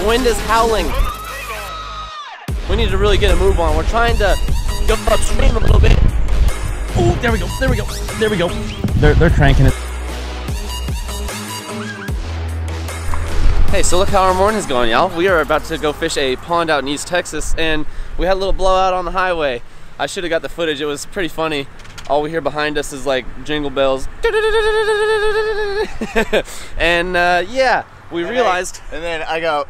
The wind is howling. We need to really get a move on. We're trying to go upstream a little bit. Oh, there we go, there we go, there we go. They're cranking it. Hey, so look how our morning's going, y'all. We are about to go fish a pond out in East Texas, and we had a little blowout on the highway. I should have got the footage, it was pretty funny. All we hear behind us is like jingle bells. And yeah, we realized. And then I go,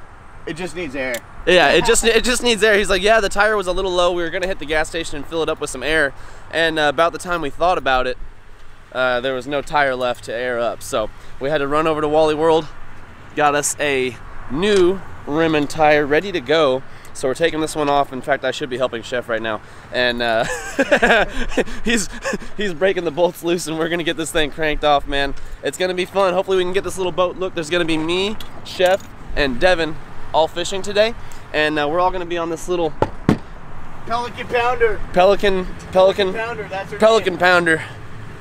it just needs air. Yeah, it just needs air. He's like, yeah, the tire was a little low. We were gonna hit the gas station and fill it up with some air. And about the time we thought about it, there was no tire left to air up. So we had to run over to Wally World, got us a new rim and tire ready to go. So we're taking this one off. In fact, I should be helping Chef right now. And he's breaking the bolts loose, and we're gonna get this thing cranked off, man. It's gonna be fun. Hopefully we can get this little boat. Look, there's gonna be me, Chef, and Devin all fishing today. And we're all gonna be on this little Pelican Pounder. Pelican Pounder, that's her Pelican name. Pounder.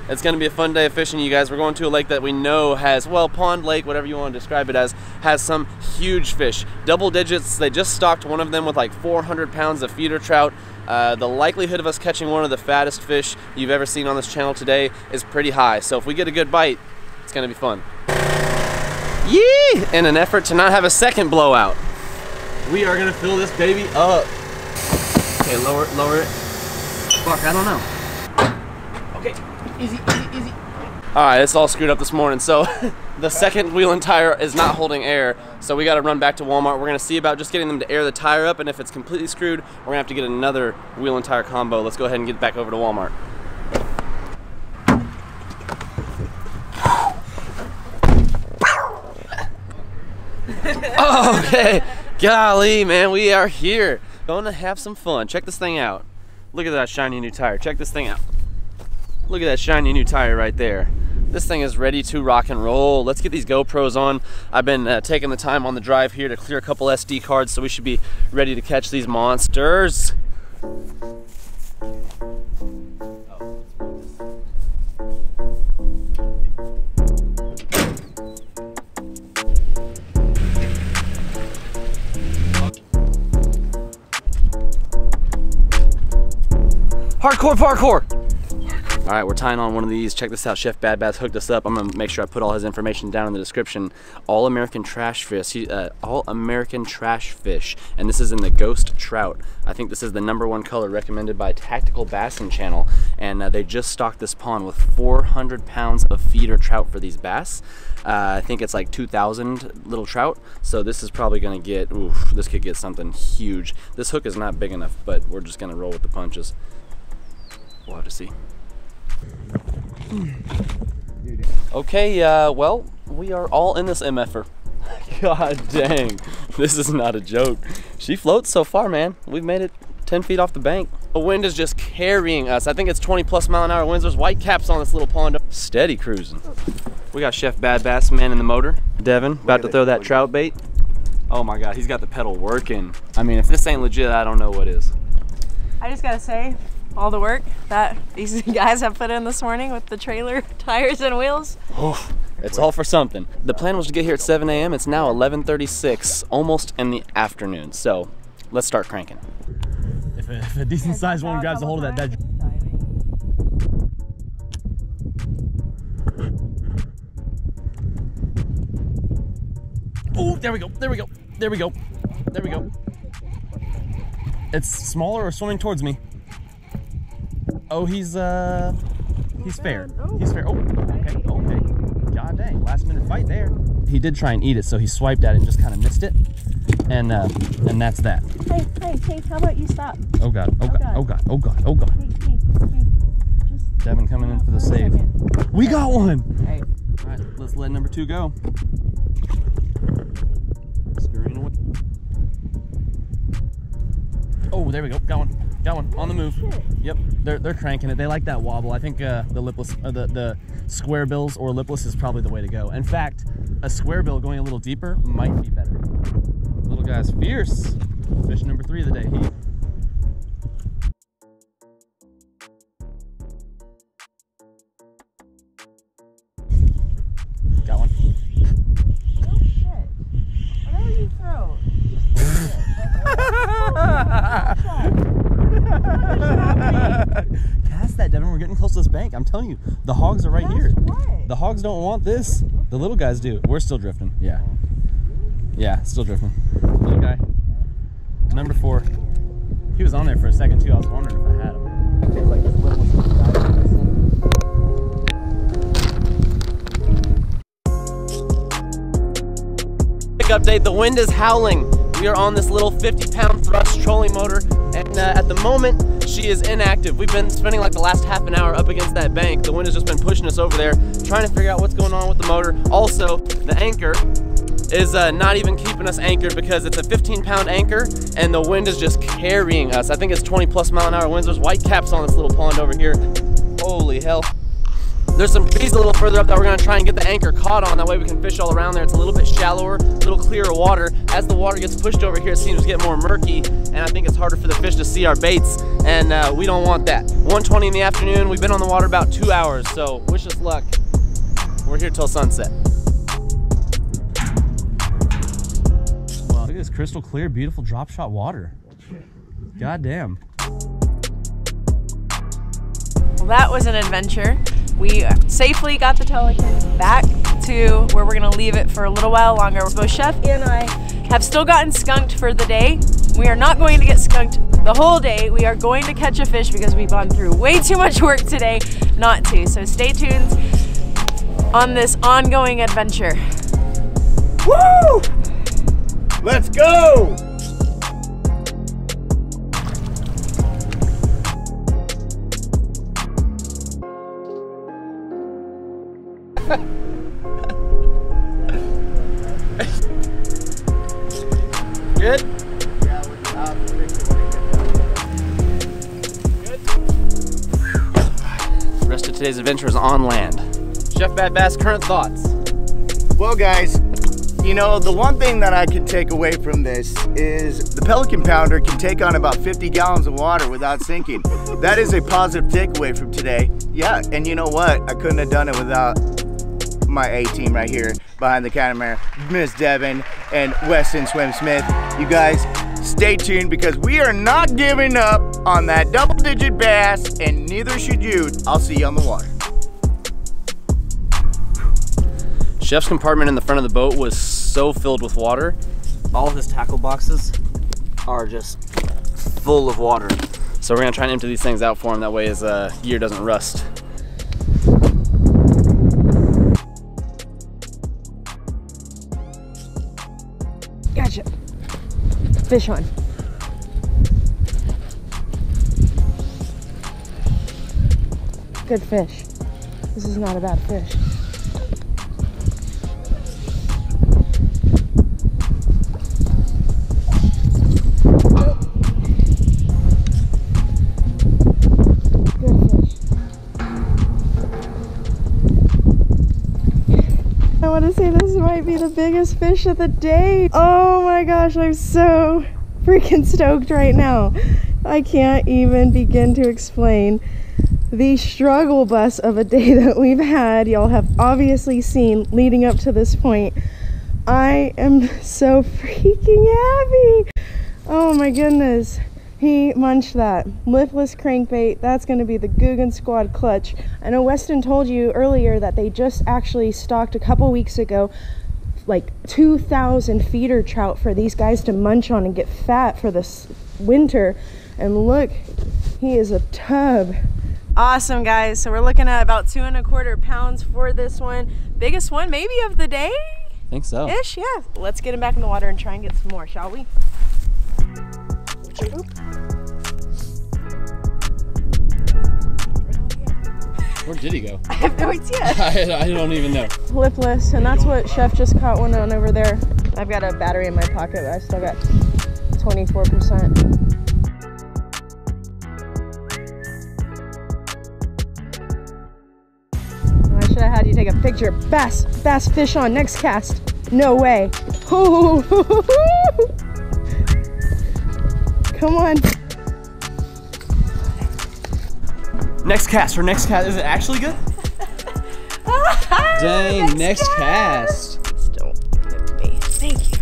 It's gonna be a fun day of fishing, you guys. We're going to a lake that we know has, well, pond, lake, whatever you want to describe it as, has some huge fish. Double digits. They just stocked one of them with like 400 pounds of feeder trout. The likelihood of us catching one of the fattest fish you've ever seen on this channel today is pretty high. So if we get a good bite, it's gonna be fun. Yee! In an effort to not have a second blowout, we are gonna fill this baby up. Okay, lower it. Fuck, I don't know. Easy, easy, easy. Alright, it's all screwed up this morning, so the second wheel and tire is not holding air, so we gotta run back to Walmart. We're gonna see about just getting them to air the tire up, and if it's completely screwed, we're gonna have to get another wheel and tire combo. Let's go ahead and get back over to Walmart. Okay, golly, man, we are here. Gonna have some fun. Check this thing out. Look at that shiny new tire. Check this thing out. Look at that shiny new tire right there. This thing is ready to rock and roll. Let's get these GoPros on. I've been taking the time on the drive here to clear a couple SD cards, so we should be ready to catch these monsters. Hardcore parkour! All right, we're tying on one of these. Check this out, Chef Bad Bass hooked us up. I'm gonna make sure I put all his information down in the description. All American Trash Fish, All American Trash Fish, and this is in the Ghost Trout. I think this is the #1 color recommended by Tactical Bassin Channel, and they just stocked this pond with 400 pounds of feeder trout for these bass. I think it's like 2,000 little trout, so this is probably gonna get, oof, this could get something huge. This hook is not big enough, but we're just gonna roll with the punches. We'll have to see. Okay, well, we are all in this MF'er. God dang, this is not a joke. She floats so far, man. We've made it 10 feet off the bank. The wind is just carrying us. I think it's 20+ mph winds. There's white caps on this little pond. Steady cruising. We got Chef Bad Bass man in the motor. Devin, about to throw that trout bait. Oh my God, he's got the pedal working. I mean, if this ain't legit, I don't know what is. I just gotta say, all the work that these guys have put in this morning with the trailer, tires, and wheels. Oh, it's all for something. The plan was to get here at 7 a.m. It's now 11:36, almost in the afternoon. So let's start cranking. If a decent sized one grabs a hold of that. Oh, there we go, there we go, there we go, there we go. It's smaller or swimming towards me. Oh, he's fair. He's fair. Oh, okay, okay. God dang, last minute fight there. He did try and eat it, so he swiped at it and just kind of missed it. And that's that. Hey, hey, hey, how about you stop? Oh God, oh God, oh God, oh God, oh God. Hey, hey, hey. Just Devin coming in for the save. We got one! Hey. All right, let's let #2 go. Scurrying away. Oh, there we go, got one. Got one on the move. Yep, they're cranking it. They like that wobble. I think the lipless, the square bills or lipless is probably the way to go. In fact, a square bill going a little deeper might be better. Little guy's fierce. Fish #3 of the day. Got one. Oh shit! Whatever you throw. getting close to this bank. I'm telling you, the hogs are right here. What? The hogs don't want this. The little guys do. We're still drifting. Yeah. Yeah, still drifting. Little guy. Number 4. He was on there for a second, too. I was wondering if I had him. It was like this little guy. Update, the wind is howling. We are on this little 50-pound thrust trolling motor, and at the moment she is inactive. We've been spending like the last half an hour up against that bank. The wind has just been pushing us over there, trying to figure out what's going on with the motor. Also, the anchor is not even keeping us anchored because it's a 15-pound anchor and the wind is just carrying us. I think it's 20+ mph winds. There's white caps on this little pond over here. Holy hell. There's some trees a little further up that we're going to try and get the anchor caught on. That way we can fish all around there. It's a little bit shallower, a little clearer water. As the water gets pushed over here, it seems to get more murky, and I think it's harder for the fish to see our baits, and we don't want that. 1:20 in the afternoon. We've been on the water about 2 hours, so wish us luck. We're here till sunset. Wow, look at this crystal clear, beautiful drop shot water. Goddamn. Well, that was an adventure. We safely got the Pelican back to where we're gonna leave it for a little while longer. Both Chef and I have still gotten skunked for the day. We are not going to get skunked the whole day. We are going to catch a fish because we've gone through way too much work today not to. So stay tuned on this ongoing adventure. Woo! Let's go! Good? Yeah, we're not predictable. The rest of today's adventure is on land. Chef Bad Bass, current thoughts? Well, guys, you know, the one thing that I can take away from this is the Pelican Pounder can take on about 50 gallons of water without sinking. That is a positive takeaway from today. Yeah, and you know what? I couldn't have done it without my A-team right here behind the camera, Miss Devin and Westin Smith. You guys, stay tuned because we are not giving up on that double-digit bass, and neither should you. I'll see you on the water. Chef's compartment in the front of the boat was so filled with water. All of his tackle boxes are just full of water. So we're gonna try and empty these things out for him. That way his gear doesn't rust. Gotcha. Fish on. Good fish. This is not a bad fish. I want to say this might be the biggest fish of the day. Oh my gosh, I'm so freaking stoked right now. I can't even begin to explain the struggle bus of a day that we've had. Y'all have obviously seen leading up to this point. I am so freaking happy. Oh my goodness. He munched that. Limitless crankbait, that's gonna be the Googan Squad clutch. I know Westin told you earlier that they just actually stocked a couple weeks ago like 2,000 feeder trout for these guys to munch on and get fat for this winter. And look, he is a tub. Awesome, guys. So we're looking at about 2¼ pounds for this one. Biggest one maybe of the day? I think so. Ish, yeah. Let's get him back in the water and try and get some more, shall we? Where did he go? I have no idea. I don't even know. Lipless, and that's what Chef just caught one on over there. I've got a battery in my pocket, but I still got 24%. I should have had you take a picture. Bass fish on next cast. No way. Ooh. Come on. Next cast. Her next cast. Is it actually good? Dang, next cast. Don't give it to me. Thank you.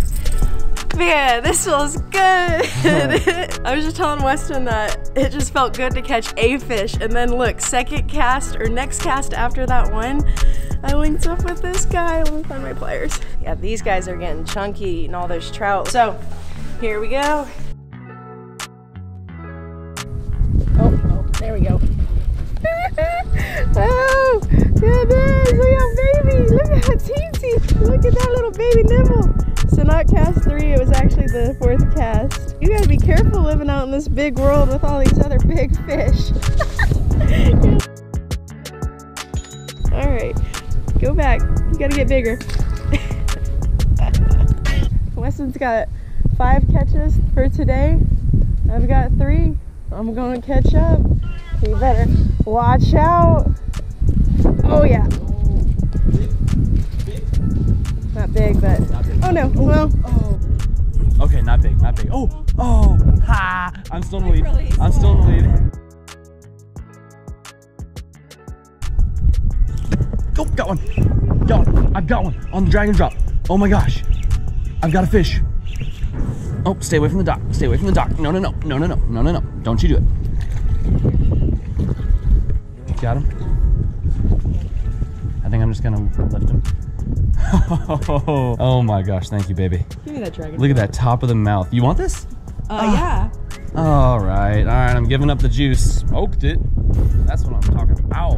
atmosphere. This feels good. I was just telling Westin that it just felt good to catch a fish, and then look, second cast or next cast after that one, I linked up with this guy. Let me find my pliers. Yeah, these guys are getting chunky eating all those trout. So here we go. Oh, there we go. Oh, goodness, look how baby, look at how teensy, look at that little baby nibble. So not cast three, it was actually the fourth cast. You gotta be careful living out in this big world with all these other big fish. All right, go back, you gotta get bigger. Weston's got 5 catches for today. I've got 3, I'm gonna catch up. You better watch out. Oh yeah. Not big, but oh no. Well. Oh. Okay, not big, not big. Oh, oh, ha! I'm still in the lead. I'm still in the lead. Go, got one. Got one. I've got one on the dragon drop. Oh my gosh, I've got a fish. Oh, stay away from the dock. Stay away from the dock. No, no, no, no, no, no, no, no, no. Don't you do it. Got him. I think I'm just gonna lift him. Oh my gosh, thank you, baby. Give me that dragon. Look at that top of the mouth. You want this? Yeah. All right, I'm giving up the juice. Oaked it. That's what I'm talking about. Ow.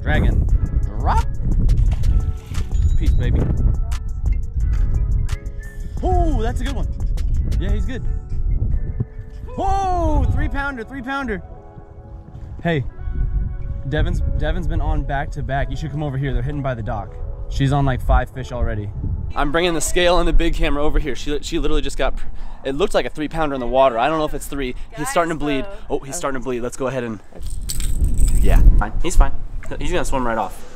Dragon drop. Peace, baby. Oh, that's a good one. Yeah, he's good. Whoa, 3-pounder, 3-pounder. Hey. Devin's been on back-to-back. You should come over here. They're hidden by the dock. She's on like 5 fish already. I'm bringing the scale and the big camera over here. She literally just got, it looked like a 3-pounder in the water. I don't know if it's 3. Guys, he's starting to bleed. Oh, he's starting to bleed. Let's go ahead and, yeah, fine. He's fine. He's gonna swim right off.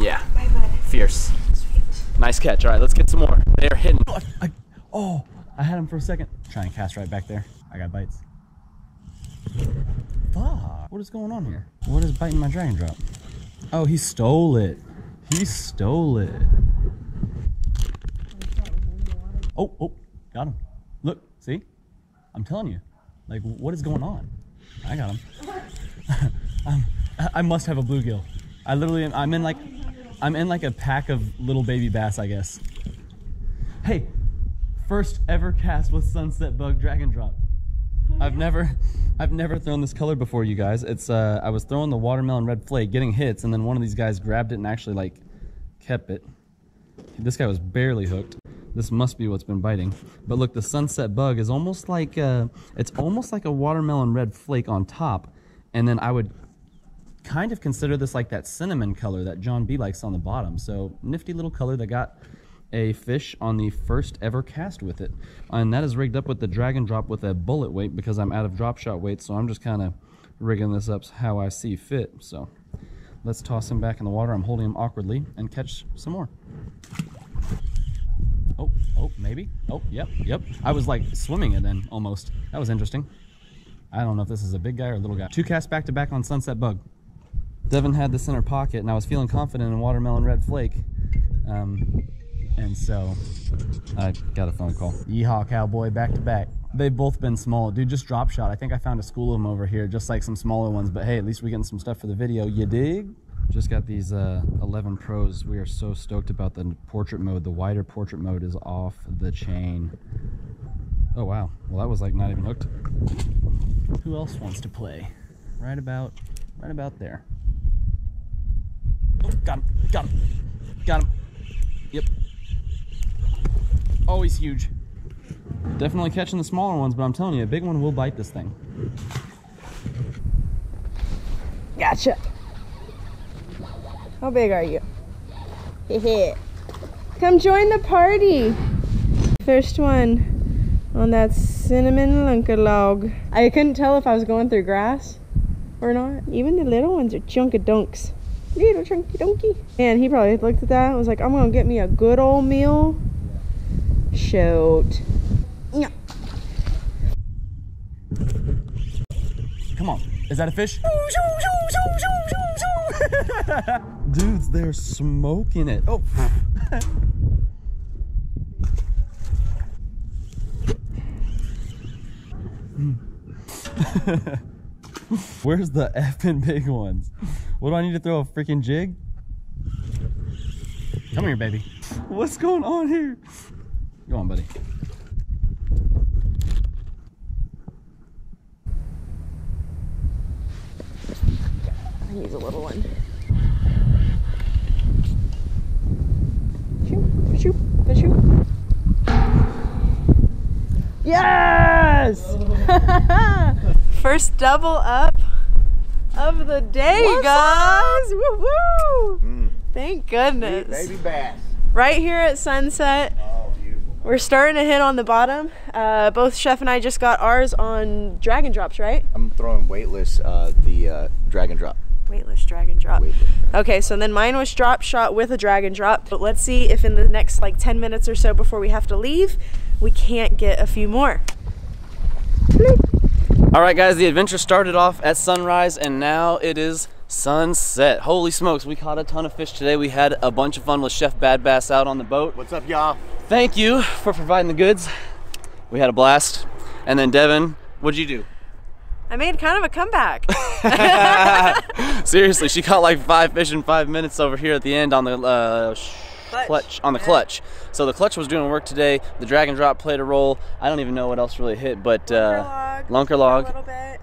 Yeah, fierce. Sweet. Nice catch. All right, let's get some more. They are hidden. Oh, I had him for a second. Try and cast right back there. I got bites. Fuck. What is going on here? What is biting my dragon drop? Oh, he stole it. He stole it. Oh, oh, got him. Look, see? I'm telling you. Like, what is going on? I got him. I must have a bluegill. I literally am, I'm in like a pack of little baby bass, I guess. Hey, first ever cast with sunset bug dragon drop. I've never thrown this color before, you guys. It's I was throwing the watermelon red flake, getting hits, and then one of these guys grabbed it and actually like kept it. This guy was barely hooked. This must be what's been biting. But look, the sunset bug is almost like a watermelon red flake on top, and then I would kind of consider this like that cinnamon color that John B likes on the bottom. So nifty little color that got a fish on the first ever cast with it, and that is rigged up with the dragon drop with a bullet weight because I'm out of drop shot weight, so I'm just kind of rigging this up how I see fit. So let's toss him back in the water. I'm holding him awkwardly and catch some more. Oh, oh, maybe. Oh, yep, yep. I was like swimming it in almost. That was interesting. I don't know if this is a big guy or a little guy. 2 casts back to back on sunset bug. Devin had this in her pocket, and I was feeling confident in watermelon red flake. And so I got a phone call. Yeehaw, cowboy, back to back. They've both been small. Dude, just drop shot. I think I found a school of them over here, just like some smaller ones. But hey, at least we're getting some stuff for the video. You dig? Just got these 11 Pros. We are so stoked about the portrait mode. The wider portrait mode is off the chain. Oh, wow. Well, that was like not even hooked. Who else wants to play? Right about there. Oh, got him. Got him. Got him. Yep. Oh, he's huge. Definitely catching the smaller ones, but I'm telling you, a big one will bite this thing. Gotcha. How big are you? Come join the party. First one on that cinnamon lunker log. I couldn't tell if I was going through grass or not. Even the little ones are chunk-a-dunks. Little chunky donkey. And he probably looked at that and was like, I'm gonna get me a good old meal. Shoot. Yeah. Come on. Is that a fish? Dude's there smoking it. Oh. Where's the effing big ones? What do I need to throw, a freaking jig? Come here, baby. What's going on here? Go on, buddy. I can use a little one. Shoot, shoot, shoot. Yes! First double up of the day, what's guys! Woo-woo! Mm. Thank goodness. Baby bass. Right here at sunset. Oh, beautiful. We're starting to hit on the bottom. Both Chef and I just got ours on dragon drops, right? I'm throwing weightless, dragon drop. Weightless dragon drop. Weightless. Okay, so then mine was drop shot with a dragon drop. But let's see if in the next like 10 minutes or so before we have to leave, we can't get a few more. All right, guys, the adventure started off at sunrise and now it is sunset. Holy smokes, we caught a ton of fish today. We had a bunch of fun with Chef Bad Bass out on the boat. What's up, y'all? Thank you for providing the goods. We had a blast. And then Devin, what'd you do? I made kind of a comeback. Seriously, she caught like 5 fish in 5 minutes over here at the end on the clutch. So the clutch was doing work today. The dragon drop played a role. I don't even know what else really hit, but lunker log. A little bit.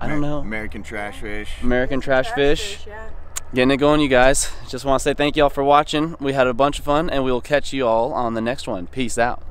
I don't know. American trash fish. American trash fish. Yeah. Getting it going, you guys. Just want to say thank y'all for watching. We had a bunch of fun, and we will catch you all on the next one. Peace out.